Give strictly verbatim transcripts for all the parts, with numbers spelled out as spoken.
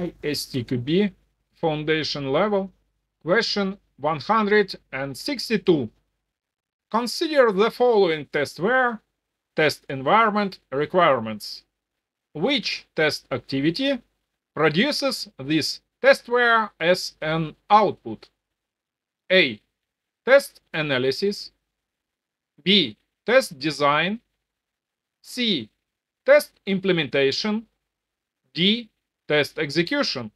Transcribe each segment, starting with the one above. I S T Q B Foundation Level, question one hundred sixty-two. Consider the following testware, test environment requirements. Which test activity produces this testware as an output? A. Test analysis. B. Test design. C. Test implementation. D. Test execution.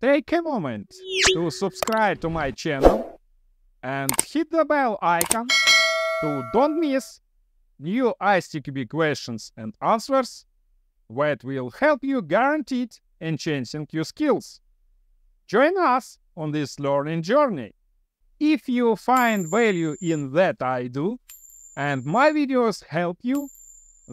Take a moment to subscribe to my channel and hit the bell icon to don't miss new I S T Q B questions and answers that will help you guaranteed enhancing your skills. Join us on this learning journey. If you find value in that I do and my videos help you,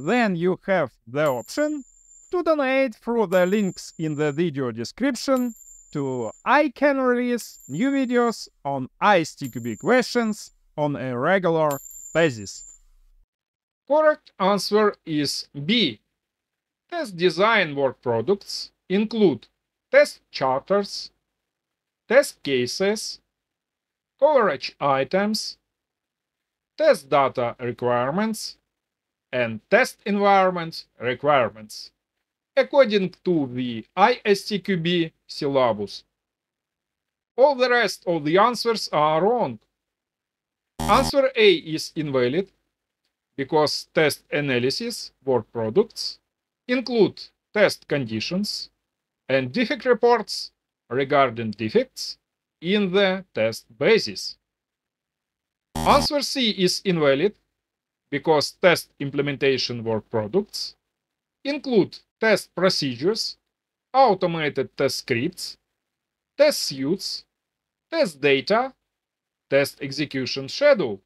then you have the option to donate through the links in the video description to I can release new videos on I S T Q B questions on a regular basis. Correct answer is B. Test design work products include test charters, test cases, coverage items, test data requirements, and test environment requirements, according to the I S T Q B syllabus. All the rest of the answers are wrong. Answer A is invalid because test analysis work products include test conditions and defect reports regarding defects in the test basis. Answer C is invalid because test implementation work products include test procedures, automated test scripts, test suites, test data, test execution schedule,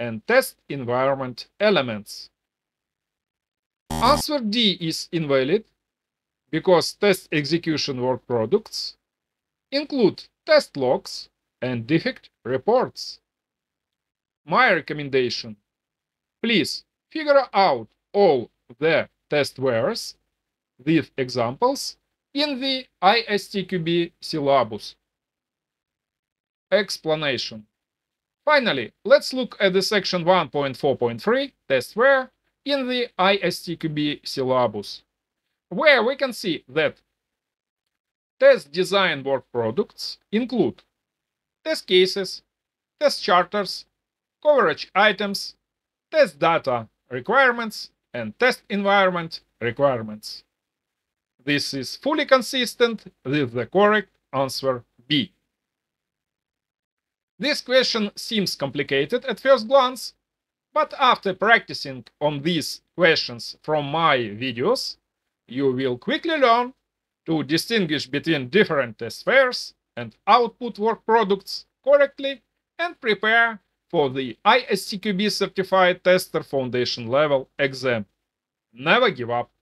and test environment elements. Answer D is invalid because test execution work products include test logs and defect reports. My recommendation: please figure out all the testwares with examples in the I S T Q B syllabus. Explanation. Finally, let's look at the section one point four point three testware in the I S T Q B syllabus, where we can see that test design work products include test cases, test charters, coverage items, test data requirements, and test environment requirements. This is fully consistent with the correct answer B. This question seems complicated at first glance, but after practicing on these questions from my videos, you will quickly learn to distinguish between different testwares and output work products correctly and prepare for the I S T Q B Certified Tester Foundation Level exam. Never give up.